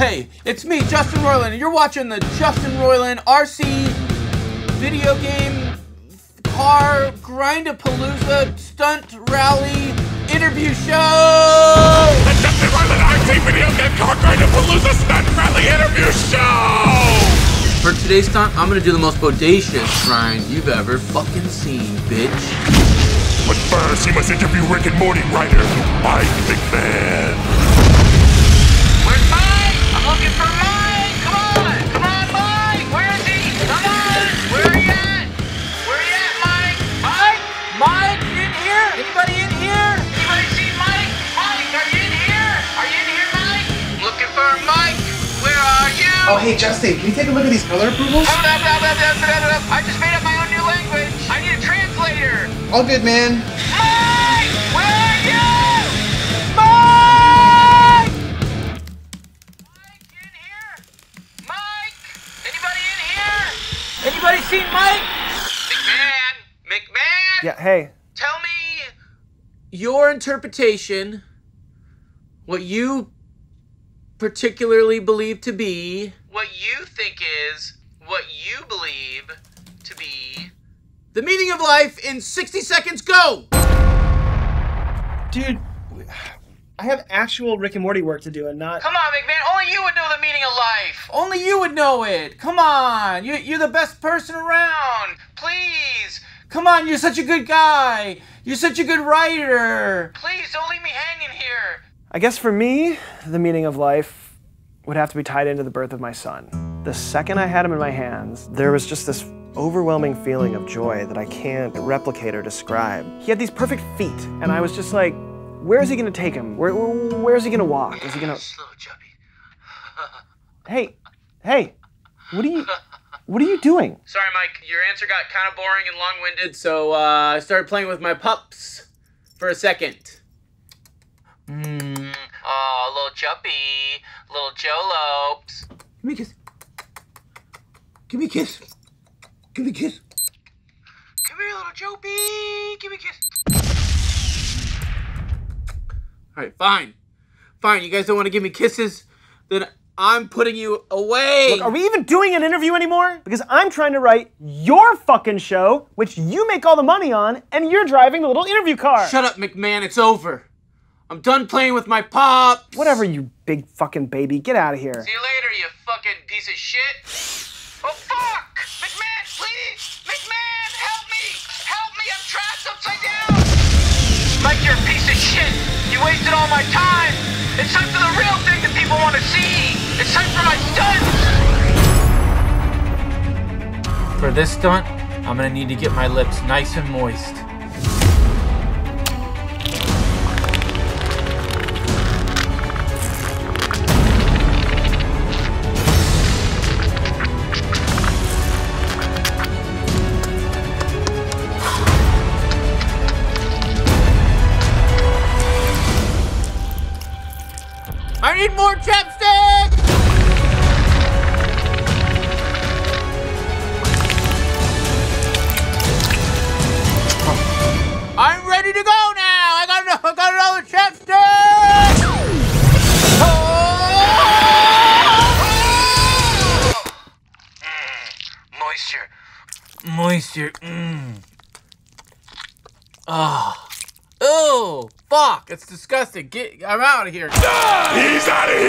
Hey, it's me, Justin Roiland, and you're watching the Justin Roiland RC video game car grindapalooza stunt rally interview show! The Justin Roiland RC video game car grindapalooza stunt rally interview show! For today's stunt, I'm gonna do the most bodacious grind you've ever fucking seen, bitch. But first, you must interview Rick and Morty writer, Mike McMahan. Looking for Mike! Come on, Mike! Where is he? Come on! Where are you at? Where are you at, Mike? Mike? Mike, you in here? Anybody in here? Anybody see Mike? Mike, are you in here? Are you in here, Mike? Looking for Mike. Where are you? Oh, hey, Justin, can you take a look at these color approvals? I just made up my own new language. I need a translator. All good, man. Mike! Where are you? Anybody seen Mike? McMahan! McMahan! Yeah, hey. Tell me your interpretation, what you particularly believe to be, what you think is, what you believe to be, the meaning of life in 60 seconds, go! Dude, I have actual Rick and Morty work to do and not... Come on, McMahan, only you would know the meaning of life! Only you would know it! Come on! You're the best person around! Please! Come on, you're such a good guy! You're such a good writer! Please, don't leave me hanging here! I guess for me, the meaning of life would have to be tied into the birth of my son. The second I had him in my hands, there was just this overwhelming feeling of joy that I can't replicate or describe. He had these perfect feet, and I was just like, where is he gonna take him? Where is he gonna walk? Is he gonna? Slow, chubby. Hey, what are you doing? Sorry, Mike. Your answer got kind of boring and long-winded, so I started playing with my pups for a second. Oh, little chubby, little Jolopes. Give me a kiss. Give me a kiss. Give me a kiss. Come here, little Jopey. Give me a kiss. All right, fine. Fine, you guys don't want to give me kisses, then I'm putting you away. Look, are we even doing an interview anymore? Because I'm trying to write your fucking show, which you make all the money on, and you're driving the little interview car. Shut up, McMahan, it's over. I'm done playing with my pops. Whatever, you big fucking baby. Get out of here. See you later, you fucking piece of shit. Oh, fuck! McMahan, please! McMahan, help me! Help me, I'm trapped upside down! Mike, you're a piece of shit. You wasted all my time! It's time for the real thing that people want to see! It's time for my stunt! For this stunt, I'm gonna need to get my lips nice and moist. I need more chapstick! Oh. I'm ready to go now! I got another chapstick! Oh! Oh! Moisture. Oh. Ew, fuck, it's disgusting. I'm out of here. He's out of